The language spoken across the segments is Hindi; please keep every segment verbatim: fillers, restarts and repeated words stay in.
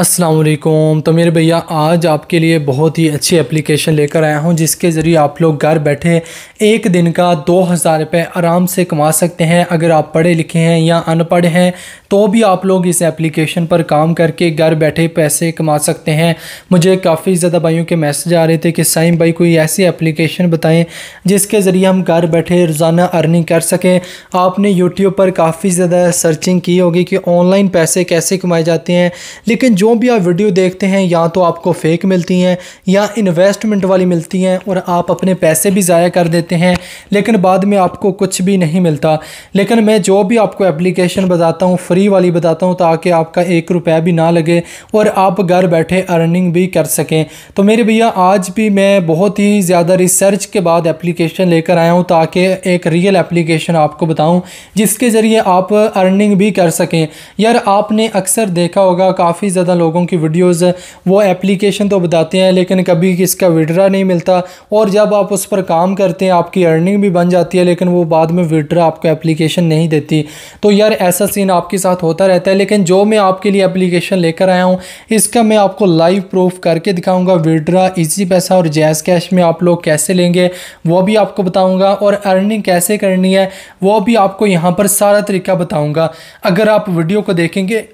अस्सलाम वालेकुम। तो मेरे भैया आज आपके लिए बहुत ही अच्छी एप्लीकेशन लेकर आया हूं जिसके ज़रिए आप लोग घर बैठे एक दिन का दो हज़ार रुपये आराम से कमा सकते हैं। अगर आप पढ़े लिखे हैं या अनपढ़ हैं तो भी आप लोग इस एप्लीकेशन पर काम करके घर बैठे पैसे कमा सकते हैं। मुझे काफ़ी ज़्यादा भाइयों के मैसेज आ रहे थे कि साइम भाई कोई ऐसी एप्लीकेशन बताएं जिसके ज़रिए हम घर बैठे रोज़ाना अर्निंग कर सकें। आपने यूट्यूब पर काफ़ी ज़्यादा सर्चिंग की होगी कि ऑनलाइन पैसे कैसे कमाए जाते हैं, लेकिन जो भी आप वीडियो देखते हैं या तो आपको फेक मिलती हैं या इन्वेस्टमेंट वाली मिलती हैं और आप अपने पैसे भी ज़ाया कर देते हैं लेकिन बाद में आपको कुछ भी नहीं मिलता। लेकिन मैं जो भी आपको एप्लीकेशन बताता हूँ फ्री वाली बताता हूँ ताकि आपका एक रुपया भी ना लगे और आप घर बैठे अर्निंग भी कर सकें। तो मेरे भैया आज भी मैं बहुत ही ज़्यादा रिसर्च के बाद एप्लीकेशन लेकर आया हूँ ताकि एक रियल एप्लीकेशन आपको बताऊँ जिसके ज़रिए आप अर्निंग भी कर सकें। यार आपने अक्सर देखा होगा काफ़ी ज़्यादा लोगों की वीडियोस वो एप्लीकेशन तो बताते हैं लेकिन कभी इसका विड्रा नहीं मिलता, और जब आप उस पर काम करते हैं आपकी अर्निंग भी बन जाती है लेकिन वो बाद में विड्रा आपको एप्लीकेशन नहीं देती। तो यार ऐसा सीन आपके साथ होता रहता है। लेकिन जो मैं आपके लिए एप्लीकेशन लेकर आया हूँ इसका मैं आपको लाइव प्रूफ करके दिखाऊँगा। विड्रा, इजी पैसा और जैज़ कैश में आप लोग कैसे लेंगे वो भी आपको बताऊँगा और अर्निंग कैसे करनी है वो भी आपको यहाँ पर सारा तरीका बताऊँगा। अगर आप वीडियो को देखेंगे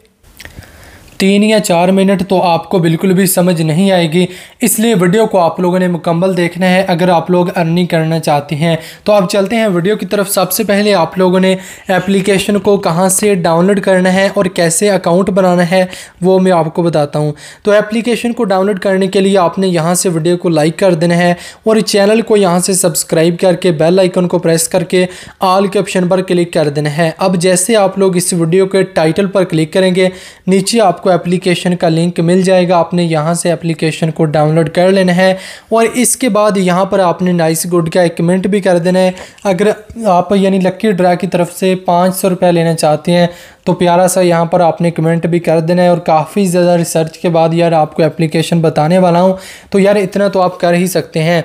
तीन या चार मिनट तो आपको बिल्कुल भी समझ नहीं आएगी, इसलिए वीडियो को आप लोगों ने मुकम्मल देखना है अगर आप लोग अर्निंग करना चाहते हैं। तो आप चलते हैं वीडियो की तरफ। सबसे पहले आप लोगों ने एप्लीकेशन को कहां से डाउनलोड करना है और कैसे अकाउंट बनाना है वो मैं आपको बताता हूं। तो एप्लीकेशन को डाउनलोड करने के लिए आपने यहाँ से वीडियो को लाइक कर देना है और चैनल को यहाँ से सब्सक्राइब करके बेल आइकन को प्रेस करके ऑल के ऑप्शन पर क्लिक कर देना है। अब जैसे आप लोग इस वीडियो के टाइटल पर क्लिक करेंगे नीचे आपको एप्लीकेशन का लिंक मिल जाएगा। आपने यहां से एप्लीकेशन को डाउनलोड कर लेना है और इसके बाद यहां पर आपने नाइस गुड का एक कमेंट भी कर देना है। अगर आप यानी लकी ड्रा की तरफ से पाँच सौ रुपये लेना चाहते हैं तो प्यारा सा यहाँ पर आपने कमेंट भी कर देना है। और काफ़ी ज़्यादा रिसर्च के बाद यार आपको एप्लीकेशन बताने वाला हूँ तो यार इतना तो आप कर ही सकते हैं।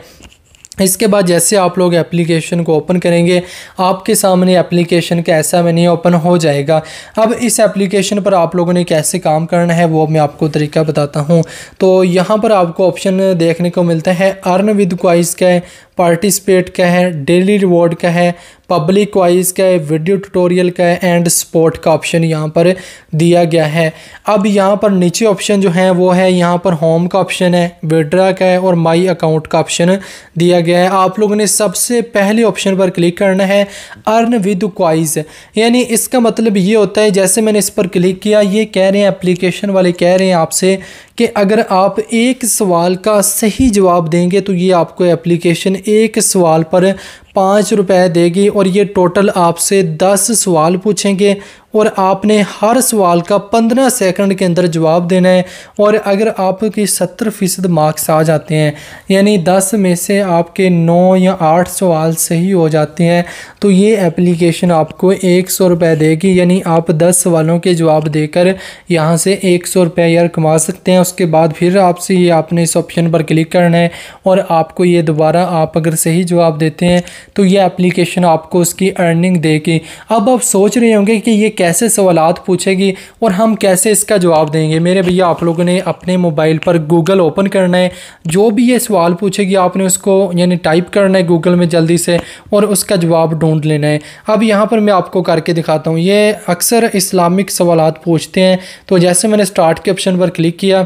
इसके बाद जैसे आप लोग एप्लीकेशन को ओपन करेंगे आपके सामने एप्लीकेशन का ऐसा मेन्यू ओपन हो जाएगा। अब इस एप्लीकेशन पर आप लोगों ने कैसे काम करना है वो मैं आपको तरीका बताता हूं। तो यहां पर आपको ऑप्शन देखने को मिलता है अर्न विद क्वाइज का है, पार्टिसिपेट का है, डेली रिवॉर्ड का है, पब्लिक वाइज का है, वीडियो ट्यूटोरियल का है एंड स्पोर्ट का ऑप्शन यहाँ पर दिया गया है। अब यहाँ पर नीचे ऑप्शन जो है वो है यहाँ पर होम का ऑप्शन है, विड्रा का है और माई अकाउंट का ऑप्शन दिया गया है। आप लोगों ने सबसे पहले ऑप्शन पर क्लिक करना है अर्न विद क्वाइज, यानी इसका मतलब ये होता है जैसे मैंने इस पर क्लिक किया ये कह रहे हैं एप्लीकेशन वाले कह रहे हैं आपसे कि अगर आप एक सवाल का सही जवाब देंगे तो ये आपको एप्लीकेशन एक सवाल पर पाँच रुपए देगी और ये टोटल आपसे दस सवाल पूछेंगे और आपने हर सवाल का पंद्रह सेकंड के अंदर जवाब देना है। और अगर आपके सत्तर फीसद मार्क्स आ जाते हैं यानी दस में से आपके नौ या आठ सवाल सही हो जाते हैं तो ये एप्लीकेशन आपको एक सौ रुपये देगी, यानी आप दस सवालों के जवाब देकर यहाँ से एक सौ रुपये यार कमा सकते हैं। उसके बाद फिर आपसे ये आपने इस ऑप्शन पर क्लिक करना है और आपको ये दोबारा आप अगर सही जवाब देते हैं तो ये एप्लीकेशन आपको उसकी अर्निंग देगी। अब आप सोच रहे होंगे कि ये कैसे सवालात पूछेगी और हम कैसे इसका जवाब देंगे। मेरे भैया आप लोगों ने अपने मोबाइल पर गूगल ओपन करना है, जो भी ये सवाल पूछेगी आपने उसको यानी टाइप करना है गूगल में जल्दी से और उसका जवाब ढूंढ लेना है। अब यहाँ पर मैं आपको करके दिखाता हूँ। ये अक्सर इस्लामिक सवालात पूछते हैं तो जैसे मैंने स्टार्ट के ऑप्शन पर क्लिक किया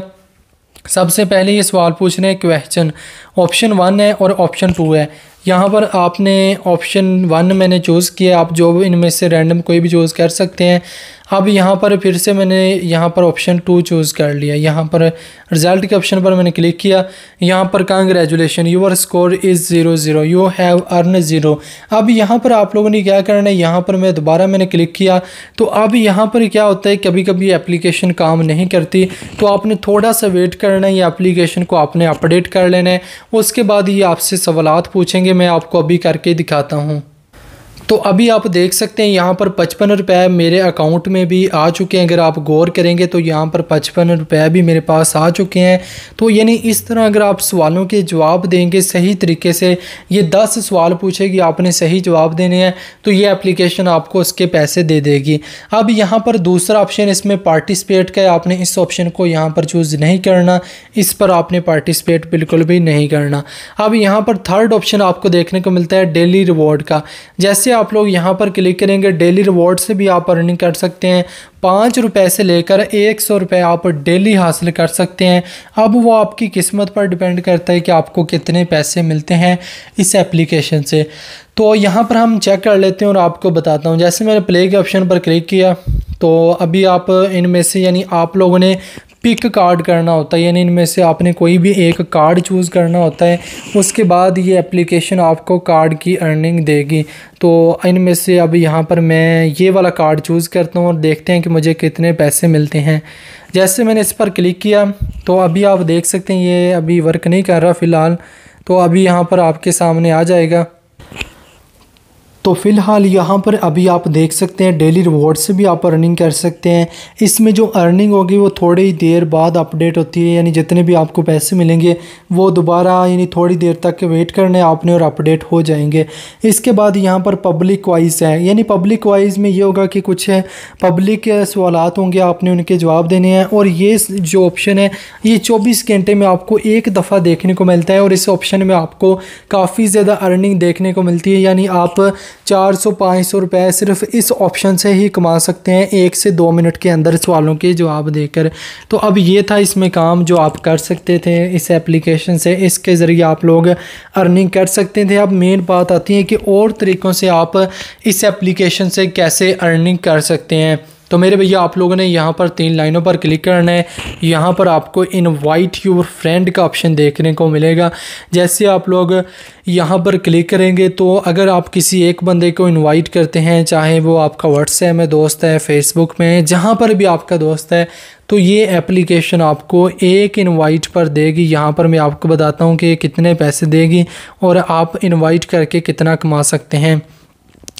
सबसे पहले ये सवाल पूछ रहे हैं क्वेश्चन, ऑप्शन वन है और ऑप्शन टू है। यहाँ पर आपने ऑप्शन वन मैंने चूज़ किया, आप जो इनमें से रैंडम कोई भी चूज़ कर सकते हैं। अब यहाँ पर फिर से मैंने यहाँ पर ऑप्शन टू चूज़ कर लिया, यहाँ पर रिज़ल्ट के ऑप्शन पर मैंने क्लिक किया, यहाँ पर congratulation your score is zero zero you have earn zero. अब यहाँ पर आप लोगों ने क्या करना है, यहाँ पर मैं दोबारा मैंने क्लिक किया तो अब यहाँ पर क्या होता है कभी कभी एप्लीकेशन काम नहीं करती तो आपने थोड़ा सा वेट करना है, ये एप्लीकेशन को आपने अपडेट कर लेना है। उसके बाद ये आपसे सवालात पूछेंगे, मैं आपको अभी करके दिखाता हूँ। तो अभी आप देख सकते हैं यहाँ पर पचपन रुपये मेरे अकाउंट में भी आ चुके हैं। अगर आप गौर करेंगे तो यहाँ पर पचपन रुपये भी मेरे पास आ चुके हैं। तो यानी इस तरह अगर आप सवालों के जवाब देंगे सही तरीके से, ये दस सवाल पूछेगी, आपने सही जवाब देने हैं, तो ये एप्लीकेशन आपको उसके पैसे दे देगी। अब यहाँ पर दूसरा ऑप्शन इसमें पार्टिसिपेट का है, आपने इस ऑप्शन को यहाँ पर चूज़ नहीं करना, इस पर आपने पार्टिसिपेट बिल्कुल भी नहीं करना। अब यहाँ पर थर्ड ऑप्शन आपको देखने को मिलता है डेली रिवॉर्ड का। जैसे आप लोग यहाँ पर क्लिक करेंगे, डेली रिवॉर्ड से भी आप अर्निंग कर सकते हैं। पाँच रुपए से लेकर एक सौ रुपये आप डेली हासिल कर सकते हैं। अब वो आपकी किस्मत पर डिपेंड करता है कि आपको कितने पैसे मिलते हैं इस एप्लीकेशन से। तो यहाँ पर हम चेक कर लेते हैं और आपको बताता हूँ। जैसे मैंने प्ले के ऑप्शन पर क्लिक किया तो अभी आप इनमें से यानी आप लोगों ने पिक कार्ड करना होता है, यानी इनमें से आपने कोई भी एक कार्ड चूज़ करना होता है, उसके बाद ये एप्लीकेशन आपको कार्ड की अर्निंग देगी। तो इनमें से अब यहाँ पर मैं ये वाला कार्ड चूज़ करता हूँ और देखते हैं कि मुझे कितने पैसे मिलते हैं। जैसे मैंने इस पर क्लिक किया तो अभी आप देख सकते हैं ये अभी वर्क नहीं कर रहा फ़िलहाल, तो अभी यहाँ पर आपके सामने आ जाएगा। तो फ़िलहाल यहाँ पर अभी आप देख सकते हैं डेली रिवॉर्ड से भी आप अर्निंग कर सकते हैं। इसमें जो अर्निंग होगी वो थोड़ी ही देर बाद अपडेट होती है, यानी जितने भी आपको पैसे मिलेंगे वो दोबारा यानी थोड़ी देर तक वेट करने आपने और अपडेट हो जाएंगे। इसके बाद यहाँ पर पब्लिक वाइज है, यानी पब्लिक वाइज में ये होगा कि कुछ है पब्लिक सवाल होंगे, आपने उनके जवाब देने हैं। और ये जो ऑप्शन है ये चौबीस घंटे में आपको एक दफ़ा देखने को मिलता है और इस ऑप्शन में आपको काफ़ी ज़्यादा अर्निंग देखने को मिलती है। यानी आप चार सौ पाँच सौ रुपये सिर्फ इस ऑप्शन से ही कमा सकते हैं, एक से दो मिनट के अंदर सवालों के जवाब देकर। तो अब ये था इसमें काम जो आप कर सकते थे इस एप्लीकेशन से, इसके ज़रिए आप लोग अर्निंग कर सकते थे। अब मेन बात आती है कि और तरीक़ों से आप इस एप्लीकेशन से कैसे अर्निंग कर सकते हैं। तो मेरे भैया आप लोगों ने यहाँ पर तीन लाइनों पर क्लिक करना है, यहाँ पर आपको इनवाइट योर फ्रेंड का ऑप्शन देखने को मिलेगा। जैसे आप लोग यहाँ पर क्लिक करेंगे तो अगर आप किसी एक बंदे को इनवाइट करते हैं, चाहे वो आपका व्हाट्सएप में दोस्त है, फेसबुक में, जहाँ पर भी आपका दोस्त है, तो ये एप्लीकेशन आपको एक इनवाइट पर देगी। यहाँ पर मैं आपको बताता हूँ कि कितने पैसे देगी और आप इनवाइट करके कितना कमा सकते हैं।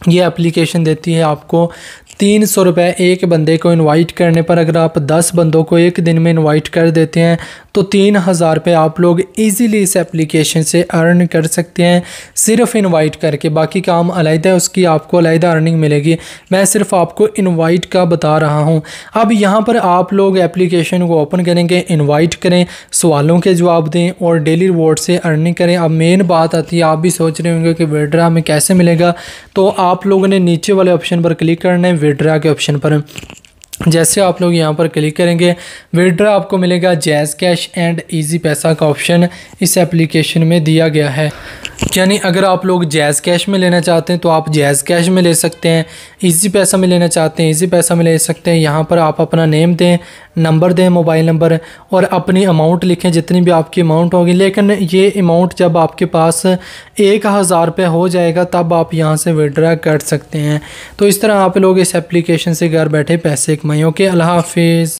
ये एप्लीकेशन देती है आपको तीन सौ रुपये एक बंदे को इनवाइट करने पर। अगर आप दस बंदों को एक दिन में इनवाइट कर देते हैं तो तीन हज़ार रुपये आप लोग इजीली इस एप्लीकेशन से अर्न कर सकते हैं सिर्फ इनवाइट करके। बाकी काम अलग है, उसकी आपको अलग अर्निंग मिलेगी, मैं सिर्फ आपको इनवाइट का बता रहा हूँ। अब यहाँ पर आप लोग एप्लीकेशन को ओपन करेंगे, इनवाइट करें, सवालों के जवाब दें और डेली रिवॉर्ड से अर्निंग करें। अब मेन बात आती है, आप भी सोच रहे होंगे कि विड्रा हमें कैसे मिलेगा, तो आप लोगों ने नीचे वाले ऑप्शन पर क्लिक करना है, विड्रा के ऑप्शन पर। जैसे आप लोग यहाँ पर क्लिक करेंगे, विड्रा आपको मिलेगा जैज़ कैश एंड इजी पैसा का ऑप्शन इस एप्लीकेशन में दिया गया है। यानी अगर आप लोग जैज़ कैश में लेना चाहते हैं तो आप जैज़ कैश में ले सकते हैं, इजी पैसा में लेना चाहते हैं इजी पैसा में ले सकते हैं। यहाँ पर आप अपना नेम दें, नंबर दें, मोबाइल नंबर, और अपनी अमाउंट लिखें जितनी भी आपकी अमाउंट होगी। लेकिन ये अमाउंट जब आपके पास एक हज़ार रुपये हो जाएगा तब आप यहाँ से विड्रा कर सकते हैं। तो इस तरह आप लोग इस एप्लीकेशन से घर बैठे पैसे कमाएँ। ओके, अल्लाह हाफिज़।